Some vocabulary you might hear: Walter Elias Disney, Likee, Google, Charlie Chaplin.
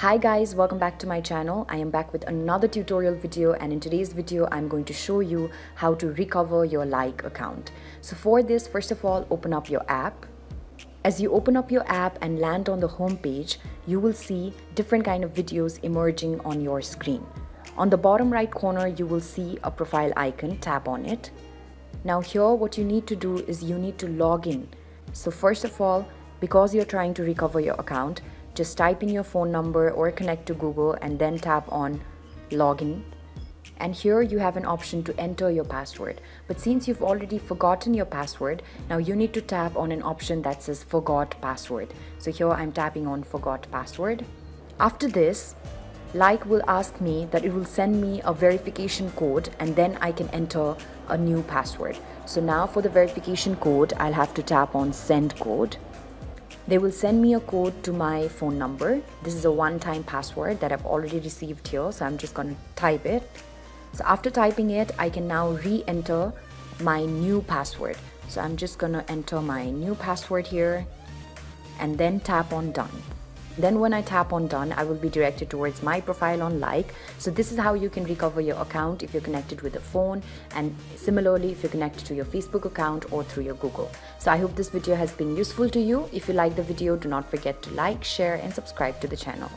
Hi guys, welcome back to my channel. I am back with another tutorial video, and in today's video I'm going to show you how to recover your Likee account. So for this, first of all, open up your app. As you open up your app and land on the home page, you will see different kind of videos emerging on your screen. On the bottom right corner you will see a profile icon. Tap on it. Now here what you need to do is you need to log in. So first of all, because you're trying to recover your account, just type in your phone number or connect to Google and then tap on login. And here you have an option to enter your password. But since you've already forgotten your password, now you need to tap on an option that says forgot password. So here I'm tapping on forgot password. After this, Likee will ask me that it will send me a verification code and then I can enter a new password. So now for the verification code, I'll have to tap on send code. They will send me a code to my phone number. This is a one-time password that I've already received here, so I'm just gonna type it. So after typing it, I can now re-enter my new password. So I'm just gonna enter my new password here and then tap on done. Then when I tap on done, I will be directed towards my profile on Likee. So this is how you can recover your account if you're connected with a phone, and similarly if you're connected to your Facebook account or through your Google. So I hope this video has been useful to you. If you like the video, do not forget to like, share and subscribe to the channel.